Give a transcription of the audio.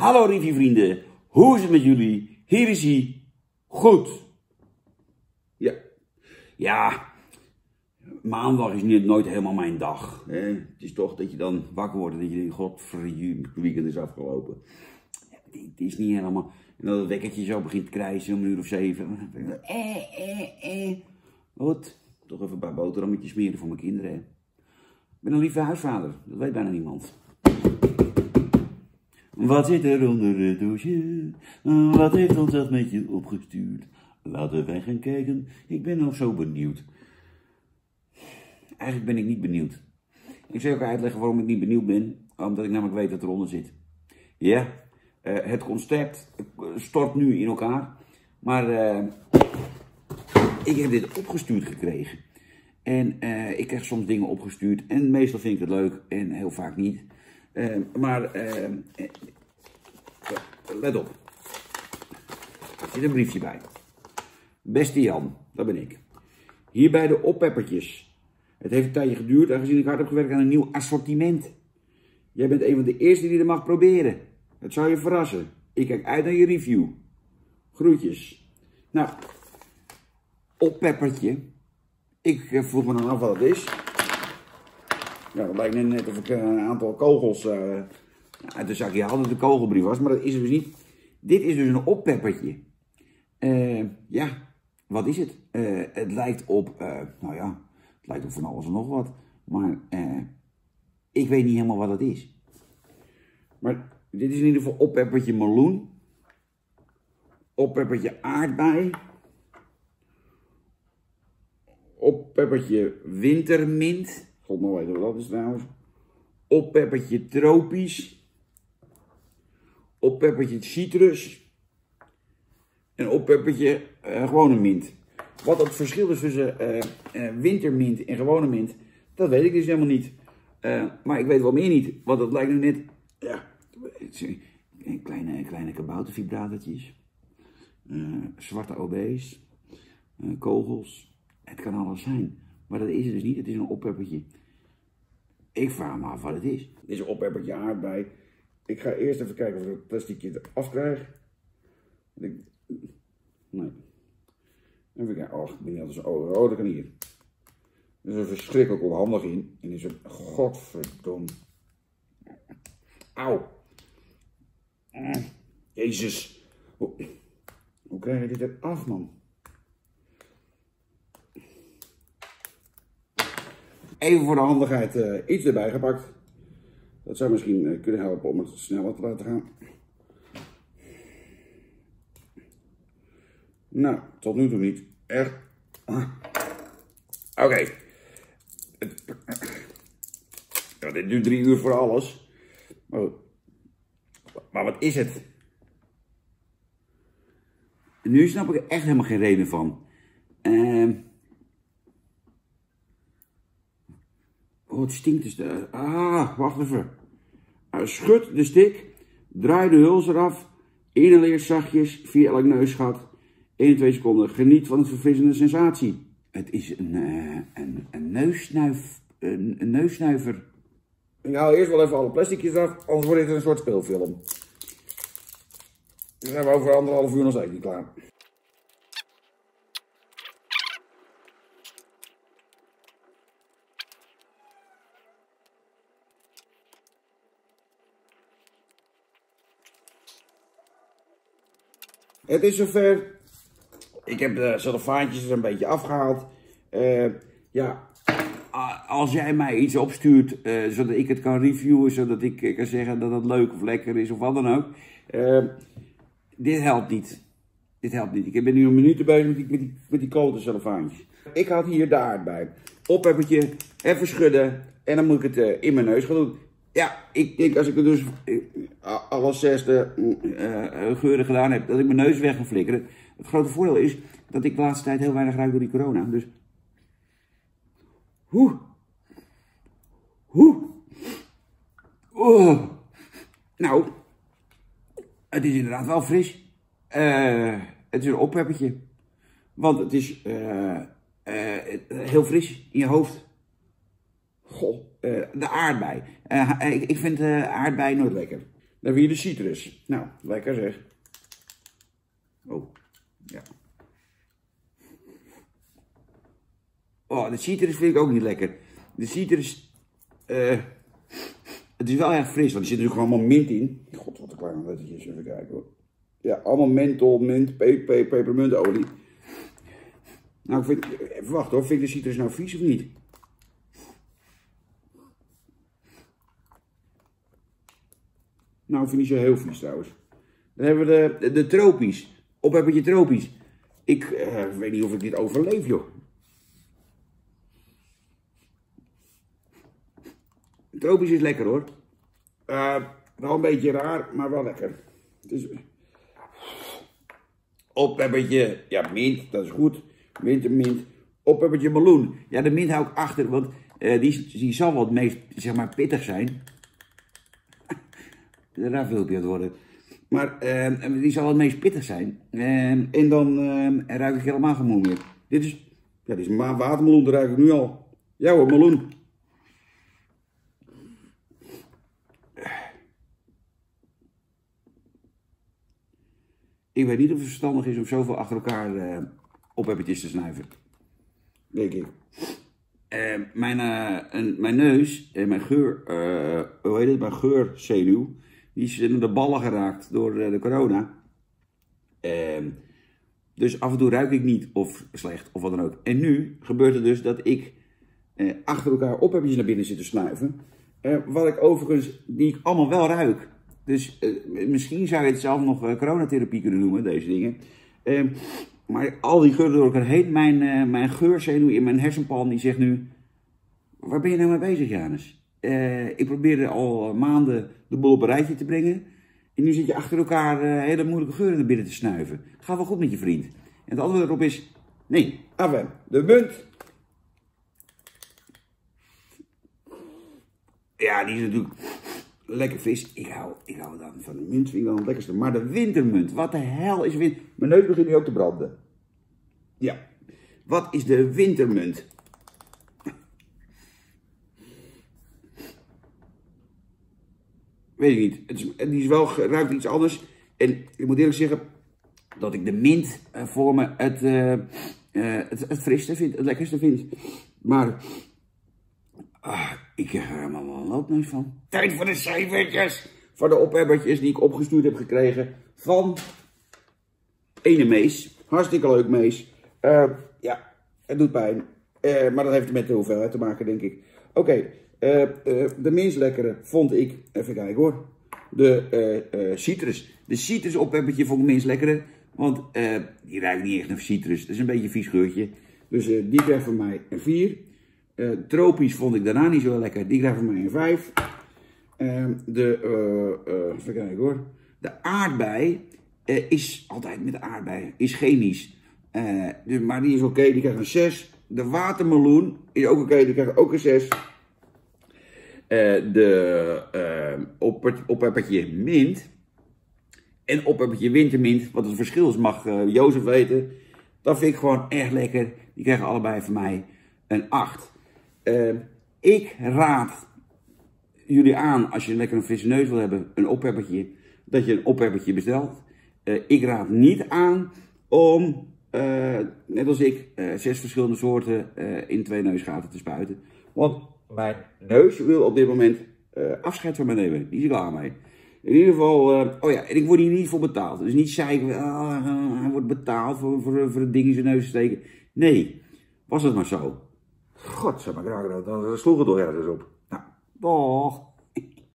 Hallo riviervrienden, hoe is het met jullie? Hier is hij. Goed. Ja. Ja. Maandag is nooit helemaal mijn dag. Hè? Het is toch dat je dan wakker wordt en dat je denkt, godverdomme, het weekend is afgelopen. Het is niet helemaal... En dat het wekkertje zo begint te krijsen om 7 uur. Goed. Toch even een paar boterhammetjes smeren voor mijn kinderen. Hè? Ik ben een lieve huisvader. Dat weet bijna niemand. Wat zit er onder de douche? Wat heeft ons dat met je opgestuurd? Laten wij gaan kijken. Ik ben nog zo benieuwd. Eigenlijk ben ik niet benieuwd. Ik zal ook uitleggen waarom ik niet benieuwd ben. Omdat ik namelijk weet dat eronder zit. Ja, het concept stort nu in elkaar. Maar ik heb dit opgestuurd gekregen. En ik krijg soms dingen opgestuurd. En meestal vind ik het leuk. En heel vaak niet. Let op. Er zit een briefje bij. Beste Jan, dat ben ik. Hier bij de Oppeppertjes. Het heeft een tijdje geduurd, aangezien ik hard heb gewerkt aan een nieuw assortiment. Jij bent een van de eerste die er mag proberen. Het zou je verrassen. Ik kijk uit naar je review. Groetjes. Nou, Oppeppertje. Ik vroeg me dan af wat het is. Nou, het lijkt net of ik een aantal kogels uit de zakje haalde, dat de kogelbrief was, maar dat is het dus niet. Dit is dus een oppeppertje. Ja, wat is het? Het lijkt op, nou ja... Het lijkt op van alles en nog wat, maar ik weet niet helemaal wat dat is. Maar dit is in ieder geval oppeppertje meloen, oppeppertje aardbei, oppeppertje wintermint, god nou weet wat dat is trouwens, oppeppertje tropisch, oppeppertje citrus en oppeppertje gewone mint. Wat het verschil is tussen wintermint en gewone mint, dat weet ik dus helemaal niet. Maar ik weet wel meer niet, want het lijkt nu net... Ja, kleine kaboutervibratertjes. Zwarte OB's. Kogels. Het kan alles zijn. Maar dat is het dus niet, het is een oppeppertje. Ik vraag me af wat het is. Dit is een oppeppertje aardbei. Ik ga eerst even kijken of ik het plasticje eraf krijg. Nee. Even kijken, oh, ik ben niet altijd zo, oh, dat kan hier. Er is er verschrikkelijk onhandig in. En is er, godverdomme. Auw. Jezus. Hoe krijg je dit eraf, man? Even voor de handigheid iets erbij gepakt. Dat zou misschien kunnen helpen om het sneller te laten gaan. Nou, tot nu toe niet. Echt. Oké. Ja, dit duurt 3 uur voor alles. Maar wat is het? Nu snap ik er echt helemaal geen reden van. Oh, het stinkt dus. Wacht even. Schud de stik. Draai de huls eraf. Inhaleer zachtjes via elk neusgat. 1-2 seconden, geniet van een verfrissende sensatie. Het is een neusnuiver. Ik haal eerst wel even alle plasticjes af, anders wordt dit een soort speelfilm. Dan zijn we over 1,5 uur nog steeds niet klaar. Het is zover. Ik heb de cellofaantjes er een beetje afgehaald. Ja, als jij mij iets opstuurt, zodat ik het kan reviewen, zodat ik kan zeggen dat het leuk of lekker is of wat dan ook. Dit helpt niet. Dit helpt niet. Ik ben nu een minuut bezig met die klote cellofaantjes. Ik had hier de aardbei. Oppeppertje, even schudden en dan moet ik het in mijn neus gaan doen. Ja, ik denk als ik het dus alle 6e geuren gedaan heb, dat ik mijn neus weg ga flikkeren. Het grote voordeel is dat ik de laatste tijd heel weinig ruik door die corona. Dus. Oh. Nou, het is inderdaad wel fris. Het is een oppeppertje. Want het is heel fris in je hoofd. Goh, de aardbei. Ik vind aardbei nooit lekker. Dan weer de citrus. Nou, lekker zeg. Oh, ja. Oh, de citrus vind ik ook niet lekker. De citrus, het is wel erg fris, want er zit natuurlijk allemaal mint in. God, wat een kleine lettertjes, even kijken hoor. Ja, allemaal menthol, mint, pepermuntolie. Nou, even wachten hoor, vind ik de citrus nou vies of niet? Nou, vind ik zo heel vies trouwens. Dan hebben we de tropisch. Oppeppertje tropisch. Ik weet niet of ik dit overleef, joh. Tropisch is lekker hoor. Wel een beetje raar, maar wel lekker. Dus... Oppeppertje, ja, mint, dat is goed. Mint en mint. Oppeppertje meloen. Ja, de mint hou ik achter, want die zal wel het meest, zeg maar, pittig zijn. Daar wil ik aan het worden. Maar die zal wel het meest pittig zijn. En dan ruik ik helemaal geen meloen meer. Dit is watermeloen, dat ruik ik nu al. Ja hoor, meloen. Ik weet niet of het verstandig is om zoveel achter elkaar oppeppertjes te snuiven. Denk ik. Mijn neus en mijn geur, hoe heet het, mijn geurzenuw, die is in de ballen geraakt door de corona. Dus af en toe ruik ik niet of slecht of wat dan ook. En nu gebeurt het dus dat ik achter elkaar oppeppertjes naar binnen zit te snuiven. Wat ik overigens, die ik allemaal wel ruik. Dus misschien zou je het zelf nog coronatherapie kunnen noemen, deze dingen. Maar al die geuren door elkaar heen, mijn geurzenuw in mijn hersenpan, die zegt nu... Waar ben je nou mee bezig, Janus? Ik probeerde al maanden de boel op een rijtje te brengen. En nu zit je achter elkaar hele moeilijke geuren naar binnen te snuiven. Gaat wel goed met je vriend. En het antwoord erop is... Nee, af en de munt. Ja, die is natuurlijk... Lekker vis, ik hou dan van de munt, vind ik dan het lekkerste. Maar de wintermunt, wat de hel is wintermunt? Mijn neus begint nu ook te branden. Ja, wat is de wintermunt? Weet ik niet, die is wel, ruikt iets anders. En ik moet eerlijk zeggen dat ik de mint voor me het frisste vind, het lekkerste vind. Maar... ik heb er helemaal wel een loopneus van. Tijd voor de cijfertjes. Voor de oppeppertjes die ik opgestuurd heb gekregen. Van ene Mees. Hartstikke leuk, Mees. Ja, het doet pijn. Maar dat heeft met de hoeveelheid te maken, denk ik. Oké, de minst lekkere vond ik... Even kijken hoor. De citrus. De citrus oppeppertje vond ik minst lekkere. Want die ruikt niet echt naar citrus. Dat is een beetje een vies geurtje. Dus die kreeg van mij een 4. Tropisch vond ik daarna niet zo lekker. Die krijg van mij een 5. Even kijken hoor. De aardbei is altijd met de aardbei. Is chemisch. Maar die is oké. Die krijgt een 6. De watermeloen is ook oké. Die krijgt ook een 6. Oppeppertje mint. En oppeppertje wintermint. Wat het verschil is mag Jozef weten. Dat vind ik gewoon echt lekker. Die krijgen allebei van mij een 8. Ik raad jullie aan, als je lekker een frisse neus wil hebben, een oppeppertje, dat je een oppeppertje bestelt. Ik raad niet aan om, net als ik, 6 verschillende soorten in 2 neusgaten te spuiten. Want mijn neus wil op dit moment afscheid van me nemen. Die is er klaar mee. In ieder geval, oh ja, en ik word hier niet voor betaald. Dus niet zeiken, hij wordt betaald voor het ding in zijn neus te steken. Nee, was het maar zo. God, zeg maar, dan sloeg het toch ergens op. Nou, toch.